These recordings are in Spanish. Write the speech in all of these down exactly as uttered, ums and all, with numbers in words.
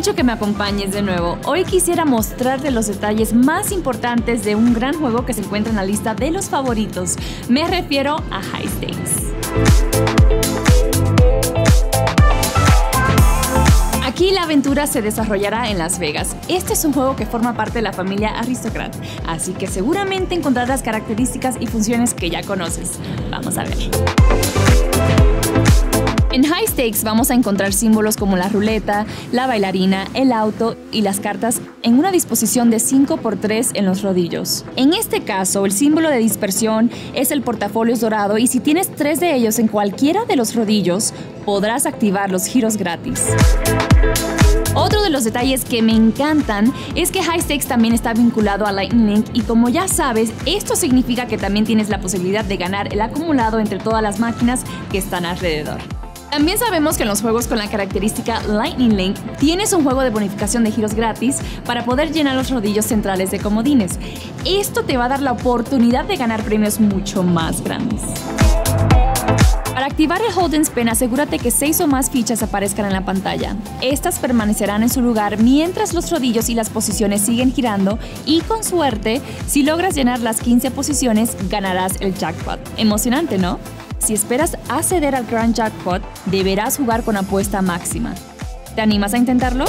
mucho que me acompañes de nuevo. Hoy quisiera mostrarte los detalles más importantes de un gran juego que se encuentra en la lista de los favoritos. Me refiero a High Stakes. Aquí la aventura se desarrollará en Las Vegas. Este es un juego que forma parte de la familia Aristocrat, así que seguramente encontrarás características y funciones que ya conoces. Vamos a ver. En High Stakes vamos a encontrar símbolos como la ruleta, la bailarina, el auto y las cartas en una disposición de cinco por tres en los rodillos. En este caso, el símbolo de dispersión es el portafolio dorado, y si tienes tres de ellos en cualquiera de los rodillos, podrás activar los giros gratis. Otro de los detalles que me encantan es que High Stakes también está vinculado a Lightning Link, y como ya sabes, esto significa que también tienes la posibilidad de ganar el acumulado entre todas las máquinas que están alrededor. También sabemos que en los juegos con la característica Lightning Link tienes un juego de bonificación de giros gratis para poder llenar los rodillos centrales de comodines. Esto te va a dar la oportunidad de ganar premios mucho más grandes. Para activar el Hold and Spin, asegúrate que seis o más fichas aparezcan en la pantalla. Estas permanecerán en su lugar mientras los rodillos y las posiciones siguen girando, y con suerte, si logras llenar las quince posiciones, ganarás el jackpot. Emocionante, ¿no? Si esperas acceder al Grand Jackpot, deberás jugar con apuesta máxima. ¿Te animas a intentarlo?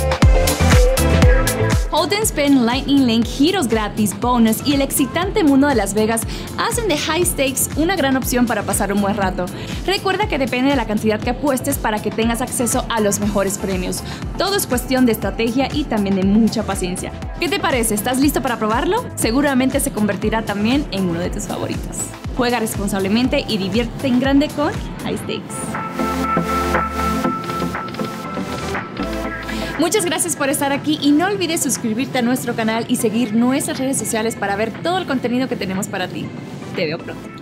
Hold and Spin, Lightning Link, giros gratis, bonus y el excitante mundo de Las Vegas hacen de High Stakes una gran opción para pasar un buen rato. Recuerda que depende de la cantidad que apuestes para que tengas acceso a los mejores premios. Todo es cuestión de estrategia y también de mucha paciencia. ¿Qué te parece? ¿Estás listo para probarlo? Seguramente se convertirá también en uno de tus favoritos. Juega responsablemente y diviértete en grande con High Stakes. Muchas gracias por estar aquí, y no olvides suscribirte a nuestro canal y seguir nuestras redes sociales para ver todo el contenido que tenemos para ti. Te veo pronto.